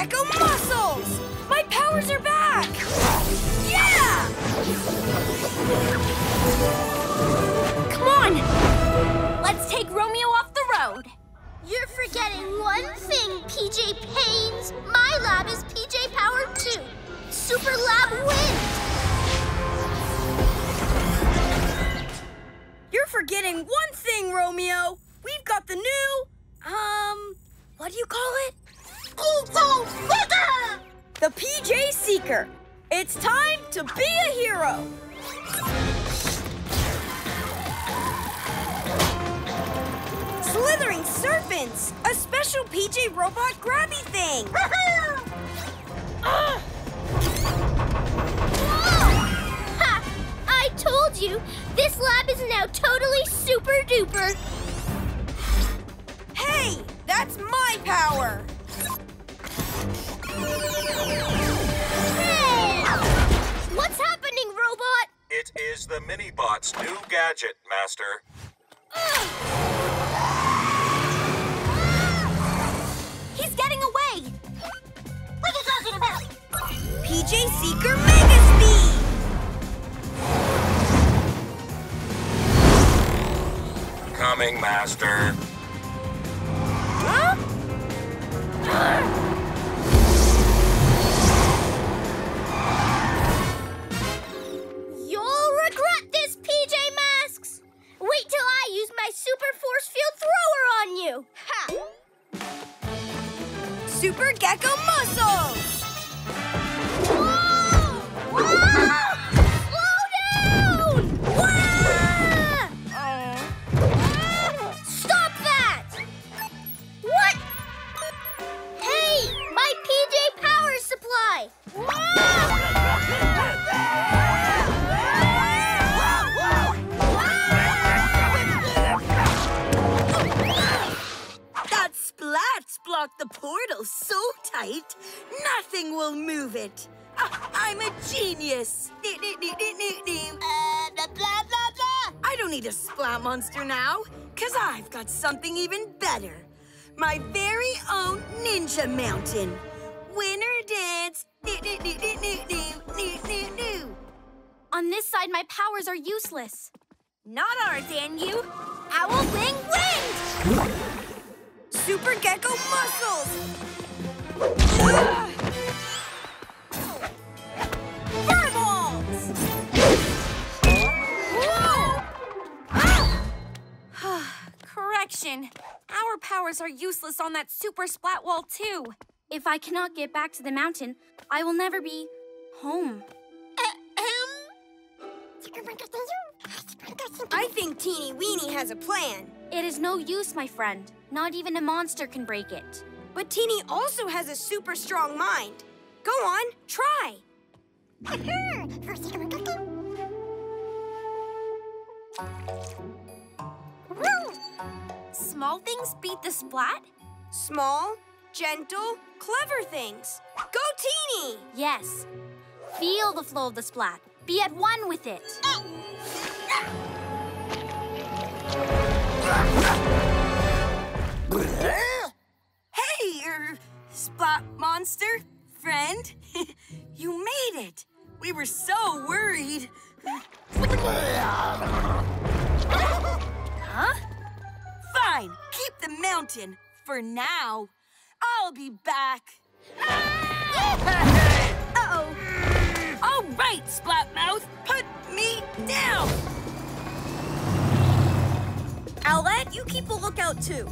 Gekko Muscles! My powers are back! Yeah! Come on! Let's take Romeo off the road! You're forgetting one thing, PJ Pains. My lab is PJ Power 2. Super Lab wins! You're forgetting one thing, Romeo. We've got the new, what do you call it? The PJ Seeker. It's time to be a hero. Slithering Serpents, a special PJ robot grabby thing. Ha! I told you, this lab is now totally super duper. Hey, that's my power. Hey! What's happening, Robot? It is the Minibot's new gadget, Master. He's getting away! What are you talking about? PJ Seeker Mega Speed! Coming, Master. Huh? You'll regret this, PJ Masks! Wait till I use my Super Force Field Thrower on you! Ha! Super Gekko Muscles! Whoa! Whoa! Slow down! Whoa! Stop that! What? Hey! My PJ Power Supply! Whoa! Splats block the portal so tight, nothing will move it. I'm a genius. Blah, blah, blah, blah. I don't need a splat monster now, because I've got something even better. My very own Ninja Mountain. Winner dance. On this side, my powers are useless. Not ours, and you. Owl Wing wins! Super Gekko Muscles! Fireballs! Correction. Our powers are useless on that super splat wall, too. If I cannot get back to the mountain, I will never be home. I think Teeny Weenie has a plan. It is no use, my friend. Not even a monster can break it. But Teeny also has a super strong mind. Go on, try. Small things beat the splat? Small, gentle, clever things. Go, Teeny! Yes. Feel the flow of the splat. Be at one with it. Hey, splat monster, friend. You made it. We were so worried. Huh? Fine, keep the mountain for now. I'll be back. Uh-oh. All right, Splat Mouth, put me down. Owlette, you keep a lookout, too.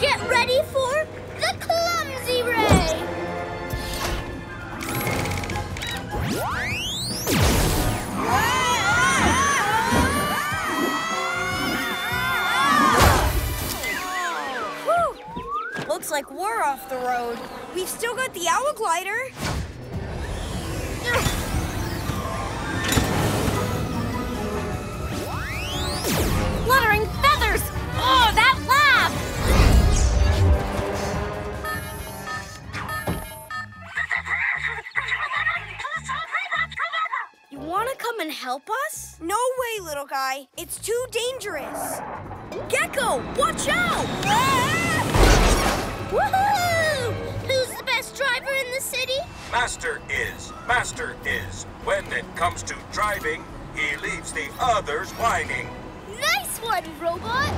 Get ready for the clumsy ray! Whew. Looks like we're off the road. We've still got the owl glider. Fluttering feathers! Oh, that laugh! You want to come come and help us? No way, little guy. It's too dangerous. Gekko, watch out! Ah! Woohoo! Who's the best driver in the city? Master is. Master is. When it comes to driving, he leaves the others whining. Nice one, robot!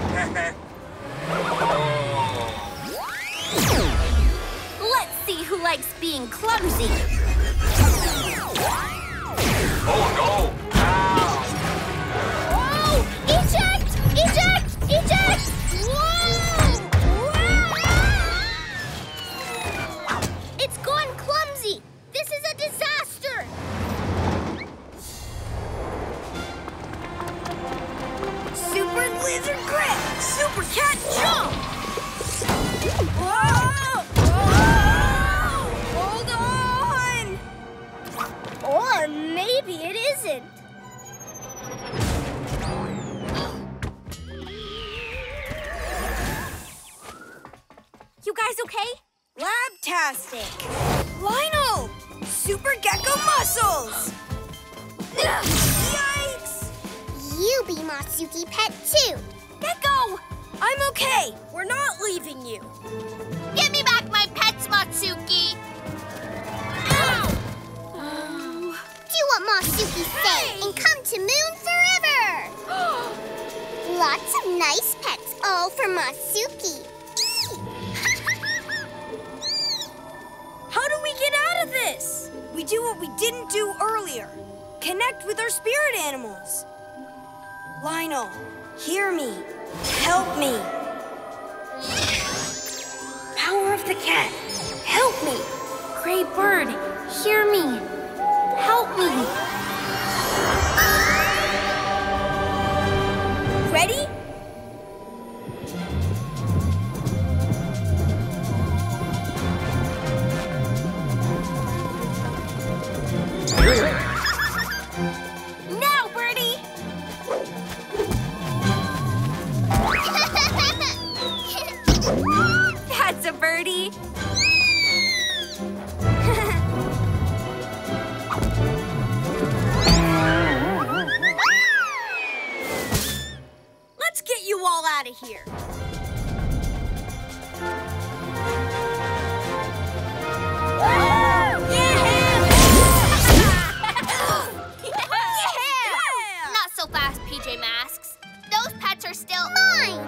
Let's see who likes being clumsy. Oh no! Ow. Oh! Eject! Eject! Eject! Whoa! Whoa! It's gone clumsy! This is a disaster! Super Lizard Grip! Super Cat Jump! Whoa! Whoa! Hold on! Or maybe it isn't. You guys okay? Lab-tastic! Lionel! Super Gekko Muscles! Yikes! You be Motsuki pet too! Gekko! I'm okay! We're not leaving you! Give me back my pets, Motsuki! Ow! Do what Motsuki say and come to Moon forever! Lots of nice pets, all for Motsuki! How do we get out of this? We do what we didn't do earlier. Connect with our spirit animals. Lionel, hear me. Help me. Power of the cat, help me. Gray bird, hear me. Help me. Ready? Now, Birdie! That's a birdie! Let's get you all out of here. Fast, PJ Masks. Those pets are still mine.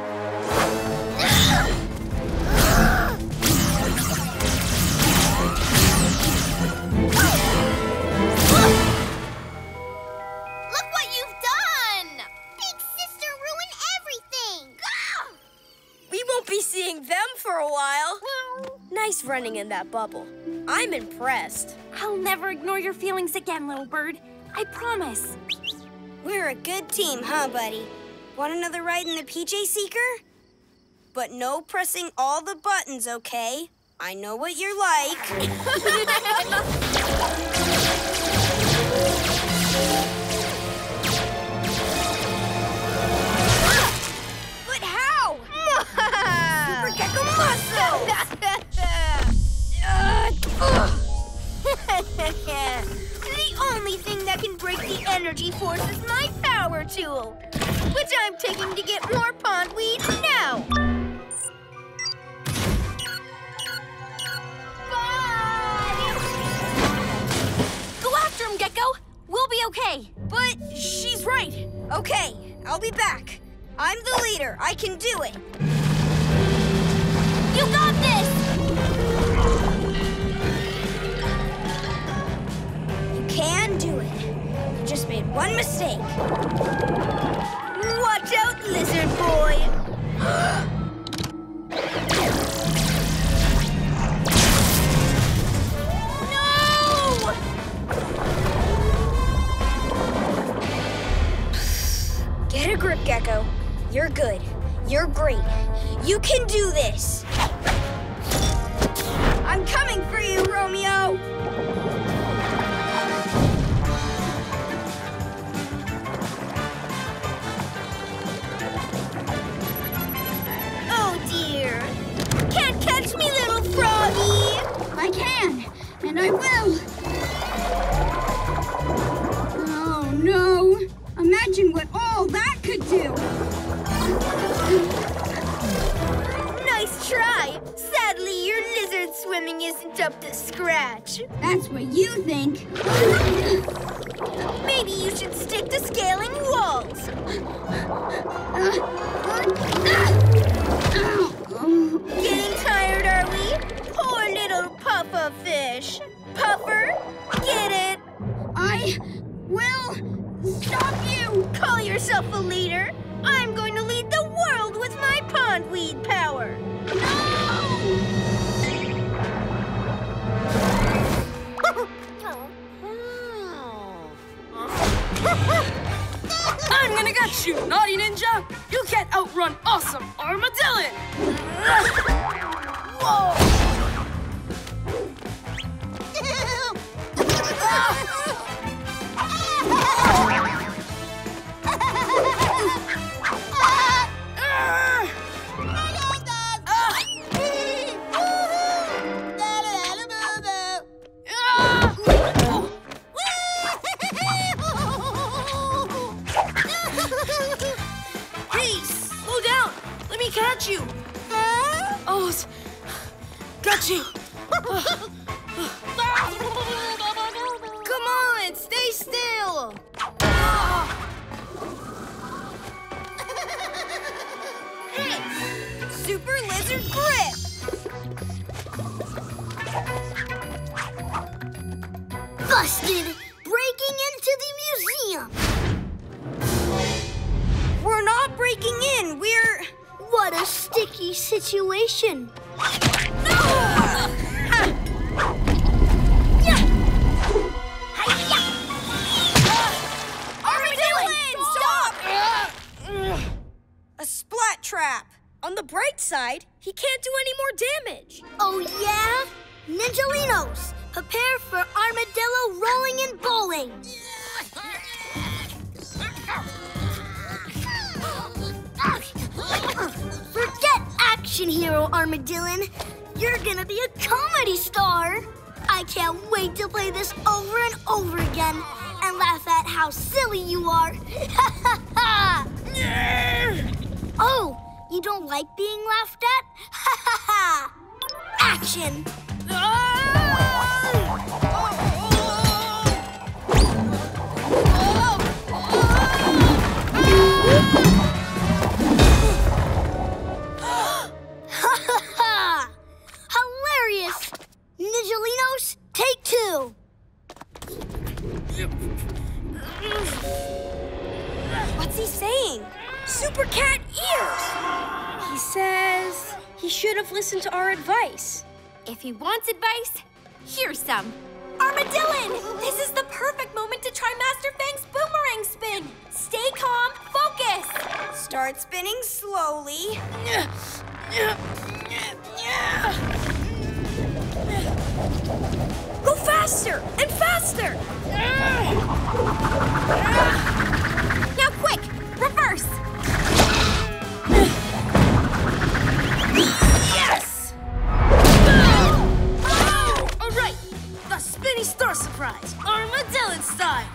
Look what you've done! Big sister ruined everything. We won't be seeing them for a while. Nice running in that bubble. I'm impressed. I'll never ignore your feelings again, little bird. I promise. We're a good team, huh, buddy? Want another ride in the PJ Seeker? But no pressing all the buttons, okay? I know what you're like. But how? Super Gekko Muscles! The only thing that can break the energy force is my power tool, which I'm taking to get more pondweed now. Bye! Go after him, Gekko. We'll be okay. But she's right. Okay, I'll be back. I'm the leader. I can do it. You got this! Can do it. You just made one mistake. Watch out, lizard boy. No! Get a grip, Gekko. You're good. You're great. You can do this. I'm coming for you, Romeo. Catch me, little froggy! I can, and I will! Oh, no! up the scratch. That's what you think. Maybe you should stick to scaling walls. Getting tired, are we? Poor little Puffa fish. Puffer, get it. I will stop you. Call yourself a leader. I'm going to lead the world with my pondweed power. I'm gonna get you, naughty ninja! You can't outrun awesome Armadylan! Got you! Oh, got you! Come on, stay still! Hey, Super Lizard Grip! Busted! Breaking into the museum! We're not breaking in, we're... What a sticky situation. Armadylan, stop! A splat trap. On the bright side, he can't do any more damage. Oh, yeah? Ninjalinos, prepare for armadillo rolling and bowling. Forget action hero, Armadylan. You're gonna be a comedy star. I can't wait to play this over and over again and laugh at how silly you are. Oh, you don't like being laughed at? Action! Hilarious! Ninjalinos, take two! What's he saying? Super Cat Ears! He says he should have listened to our advice. If he wants advice, here's some. Armadylan, this is the perfect moment to try Master Fang's Boomerang Spin. Stay calm, focus. Start spinning slowly. Go faster and faster. Now quick, reverse. Yes! All right, the spinny star surprise, Armadylan style,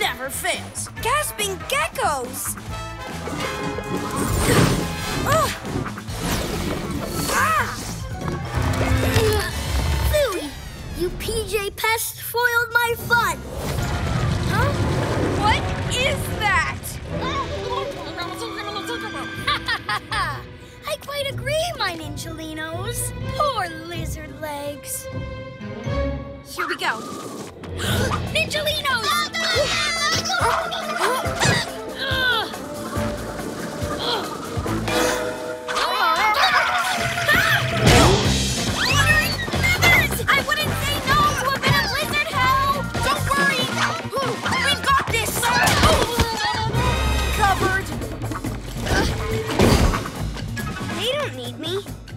never fails. Gasping geckos. Phooey! You PJ Pest foiled my fun! Huh? What is that? I quite agree, my Ninjalinos. Poor lizard legs. Here we go. Ninjalinos!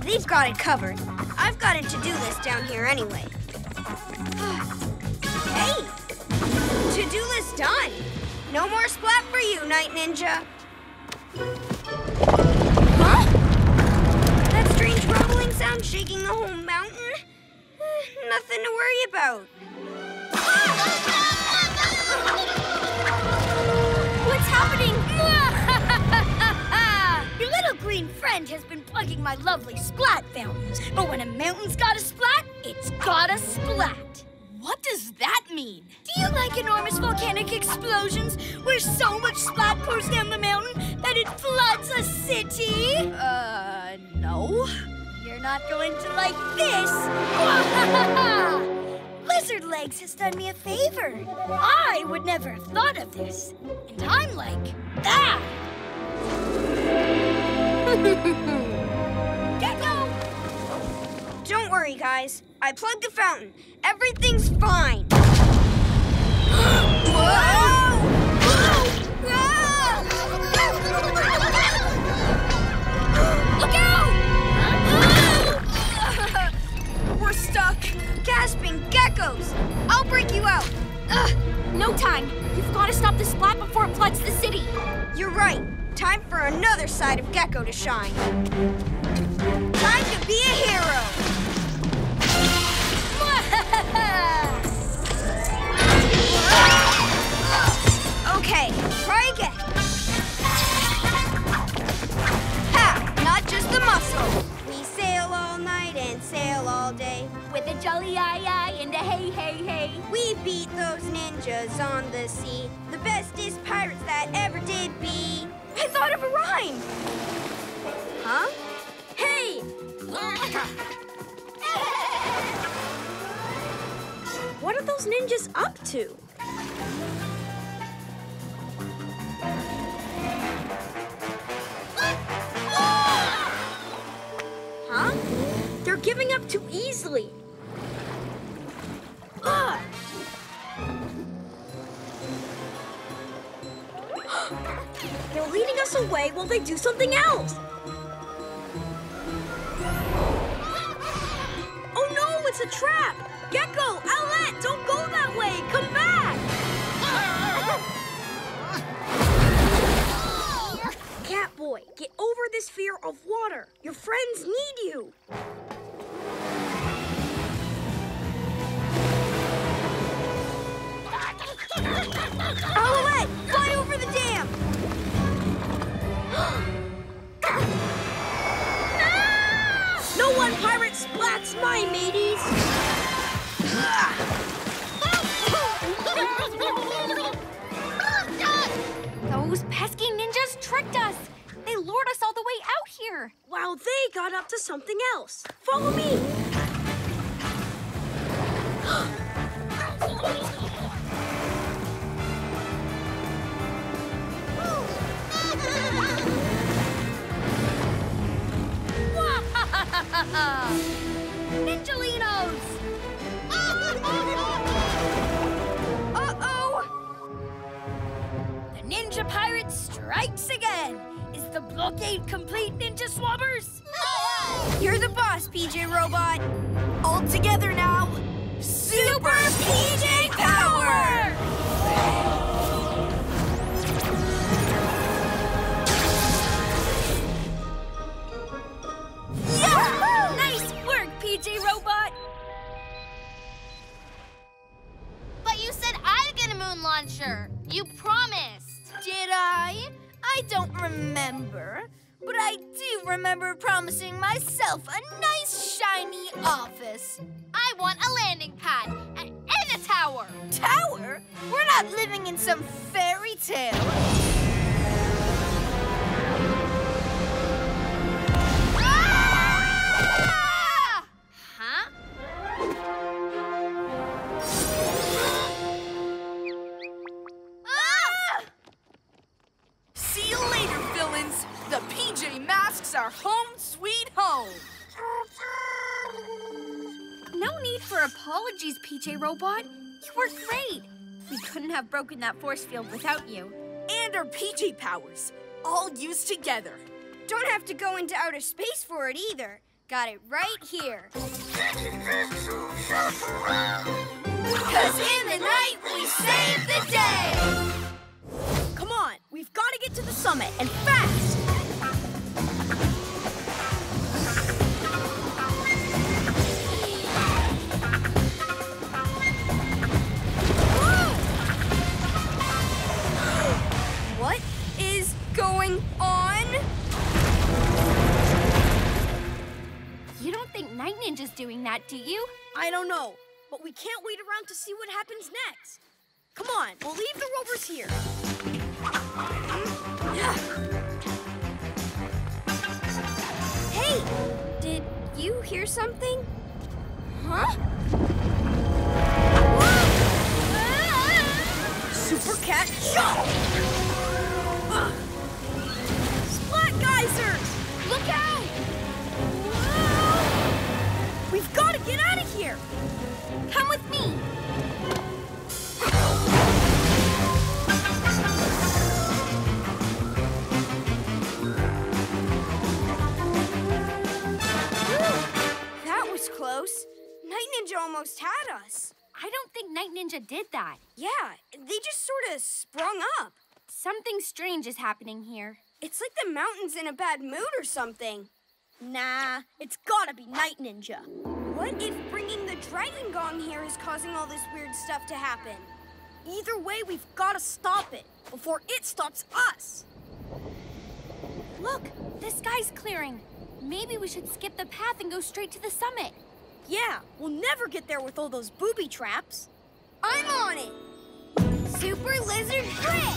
They've got it covered. I've got a to-do list down here anyway. Hey! To-do list done! No more splat for you, Night Ninja. Huh? That strange rumbling sound shaking the whole mountain? Nothing to worry about. What's happening? Your little green friend has been plugging my lovely splat fountains, but when a mountain's got a splat, It's got a splat. What does that mean? Do you like enormous volcanic explosions where so much splat pours down the mountain that it floods a city? No. You're not going to like this. Lizard Legs has done me a favor. I would never have thought of this. And I'm like that. Gekko! Don't worry, guys. I plugged the fountain. Everything's fine. Whoa! Whoa! Whoa! Look out! We're stuck. Gasping geckos. I'll break you out. No time. You've got to stop the splat before it floods the city. You're right. Time for another side of Gekko to shine. Time to be a hero. Okay, try again. Ha! Not just the muscle. We sail all night and sail all day. With a jolly aye-aye and a hey-hey-hey. We beat those ninjas on the sea. The bestest pirates that ever did be. I thought of a rhyme! Huh? Hey! What are those ninjas up to? Huh? They're giving up too easily. Ugh! They're leading us away while they do something else! Oh no, it's a trap! Gekko, Owlette, don't go that way! Come back! Catboy, get over this fear of water. Your friends need you. Owlette, fly over the dam! No one pirate splats my mateys! Those pesky ninjas tricked us! They lured us all the way out here! Wow, they got up to something else. Follow me! Ninjalinos! Uh-oh! The ninja pirate strikes again! Is the blockade complete, ninja swabbers? You're the boss, PJ Robot! All together now! Super PJ Power! Nice work, PJ Robot! But you said I'd get a moon launcher. You promised. Did I? I don't remember. But I do remember promising myself a nice, shiny office. I want a landing pad and a tower. Tower? We're not living in some fairy tale. The PJ Masks are home sweet home. No need for apologies, PJ Robot. You were great. We couldn't have broken that force field without you. And our PJ powers, all used together. Don't have to go into outer space for it either. Got it right here. Because in the night, we save the day. Come on, we've got to get to the summit, and fast. What is going on? You don't think Night Ninja's doing that, do you? I don't know, but we can't wait around to see what happens next. Come on, we'll leave the rovers here. Hey, did you hear something? Huh? Super Cat Jump! Splat Geyser! Look out! Whoa. We've got to get out of here! Come with me! Whew. That was close. Night Ninja almost had us. I don't think Night Ninja did that. Yeah, they just sort of sprung up. Something strange is happening here. It's like the mountain's in a bad mood or something. Nah, it's gotta be Night Ninja. What if bringing the Dragon Gong here is causing all this weird stuff to happen? Either way, we've gotta stop it before it stops us. Look, the sky's clearing. Maybe we should skip the path and go straight to the summit. Yeah, we'll never get there with all those booby traps. I'm on it! Super Lizard Grip!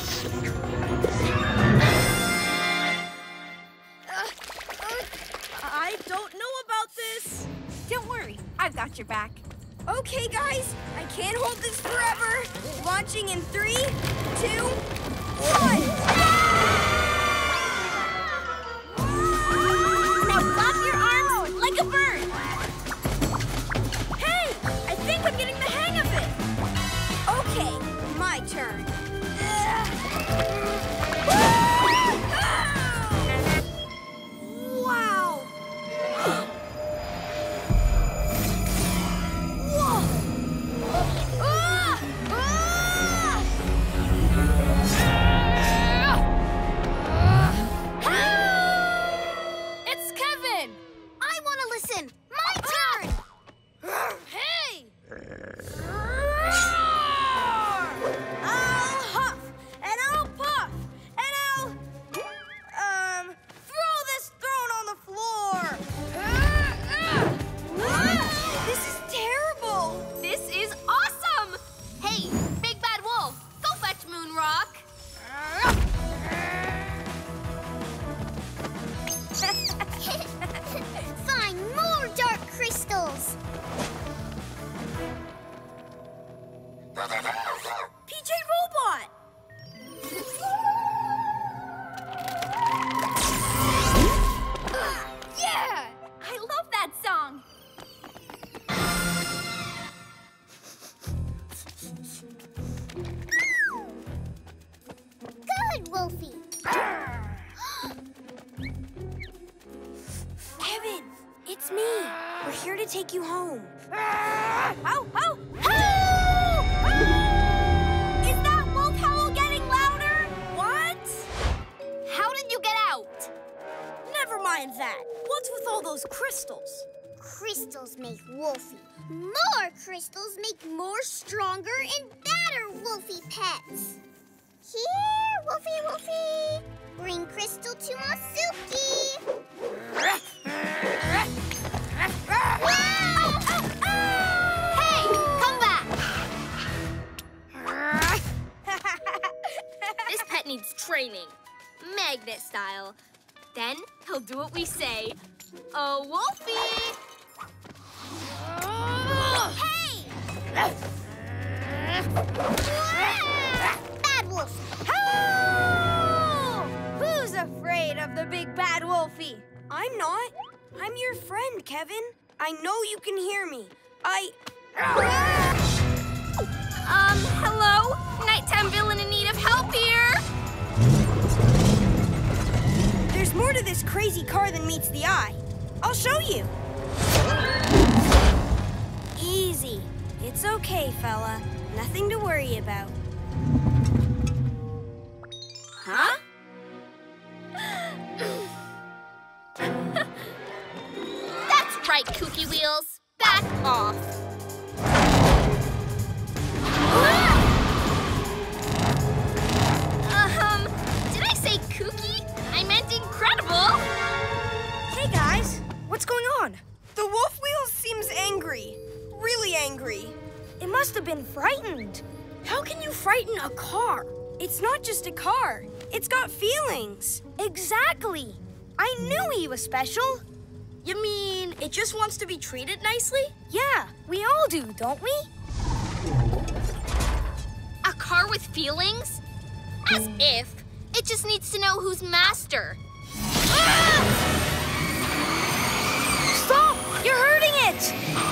I don't know about this. Don't worry, I've got your back. Okay, guys, I can't hold this forever. Launching in 3, 2, 1. Now flap your arms like a bird. I think I'm getting the hang of it! Okay, my turn. Wow! Whoa! Ah! Ah! Ah! It's Kevin! I want to listen! My turn! Hey! I'll huff, and I'll puff, and I'll, throw this throne on the floor! This is terrible! This is awesome! Hey, Big Bad Wolf, go fetch Moon Rock! Find more dark crystals! PJ Robot! Yeah! I love that song! Good, Wolfie! Kevin, it's me! We're here to take you home. Ow, ow, ow! Is that wolf howl getting louder? What? How did you get out? Never mind that. What's with all those crystals? Crystals make Wolfie. More crystals make more stronger and better Wolfie pets. Here, Wolfie, Wolfie. Bring crystal to Motsuki. Wow! Oh, oh, oh! This pet needs training, magnet style. Then he'll do what we say. Oh, Wolfie! Hey! Bad Wolf! Oh! Who's afraid of the big bad Wolfie? I'm not. I'm your friend, Kevin. I know you can hear me. Hello? Nighttime villain in need of help here! There's more to this crazy car than meets the eye. I'll show you! Easy. It's okay, fella. Nothing to worry about. Huh? That's right, Kooky Wheels. Back off! Did I say kooky? I meant incredible! Hey guys, what's going on? The Wolf Wheels seems angry. How can you frighten a car? It's not just a car. It's got feelings. Exactly. I knew he was special. You mean it just wants to be treated nicely? Yeah, we all do, don't we? A car with feelings? As if. It just needs to know who's master. Ah! Stop! You're hurting it! Ah!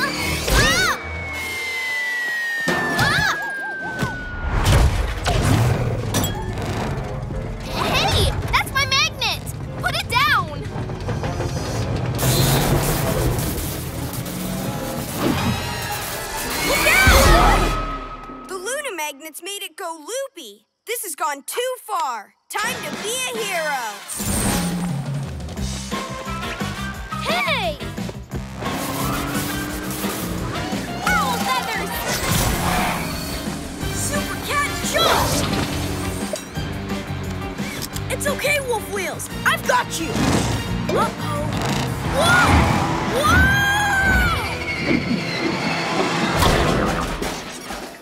Ah! Hey! That's my magnet! Put it down! Look out! The Luna magnets made it go loopy. This has gone too far. Time to be a hero. Hey! Owl feathers! Super Cat jump! It's okay, Wolf Wheels. I've got you. Uh-oh.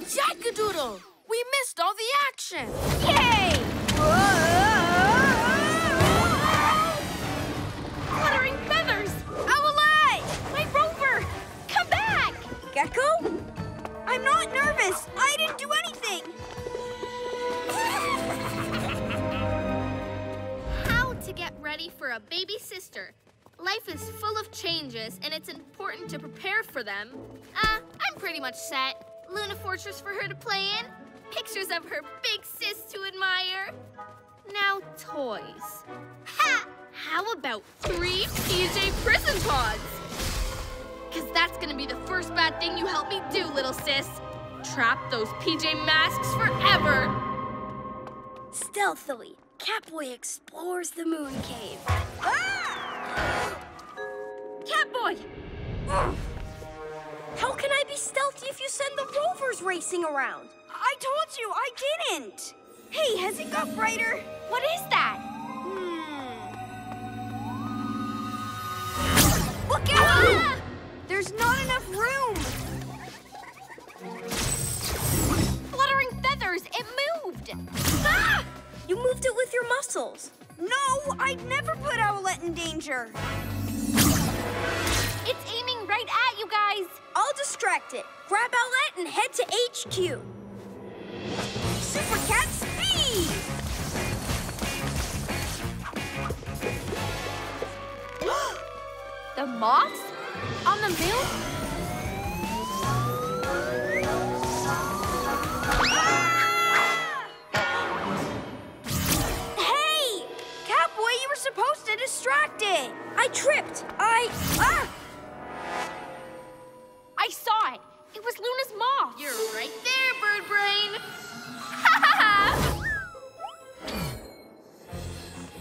Whoa! Whoa! Jackadoodle! We missed all the action! Yay! Whoa! Fluttering feathers! Owlette! My rover! Come back! Gekko? I'm not nervous! I didn't do anything! How to get ready for a baby sister. Life is full of changes, and it's important to prepare for them. I'm pretty much set. Luna Fortress for her to play in. Pictures of her big sis to admire. Now toys. Ha! How about 3 PJ Prison Pods? Because that's going to be the first bad thing you help me do, little sis. Trap those PJ Masks forever. Stealthily, Catboy explores the Moon Cave. Ah! Catboy! How can I be stealthy if you send the rovers racing around? I told you, I didn't. Hey, has it got brighter? What is that? Look out! Ah! There's not enough room. Fluttering feathers, it moved. Ah! You moved it with your muscles. No, I'd never put Owlette in danger. It's aiming right at you guys. I'll distract it. Grab Owlette and head to HQ. Super Cat speed! The moths? On the moon? Ah! Hey! Catboy, you were supposed to distract it. I tripped. Ah! I saw it. It was Luna's moth. You're right there, bird brain.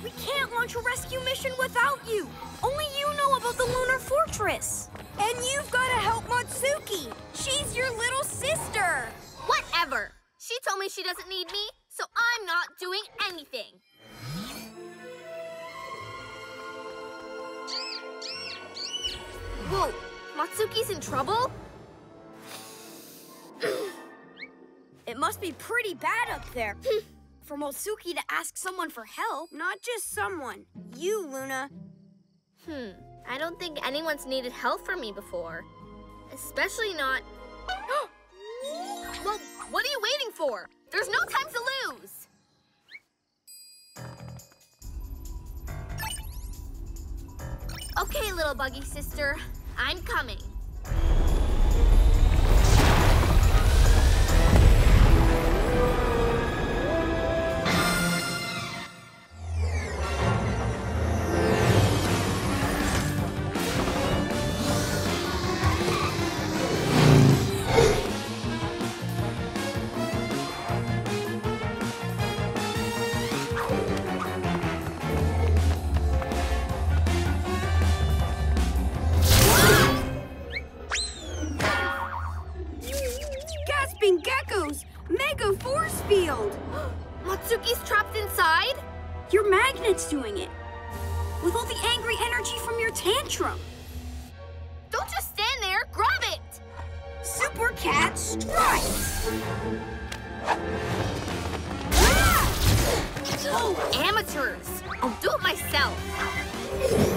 We can't launch a rescue mission without you. Only you know about the Lunar Fortress. And you've got to help Motsuki. She's your little sister. Whatever. She told me she doesn't need me, so I'm not doing anything. Whoa, Motsuki's in trouble? It must be pretty bad up there. For Motsuki to ask someone for help, not just someone. You, Luna. I don't think anyone's needed help from me before. Especially not... Well, what are you waiting for? There's no time to lose. Okay, little buggy sister. I'm coming. Doing it with all the angry energy from your tantrum. Don't just stand there, grab it. Super Cat strikes! Ah! Oh, amateurs! I'll do it myself!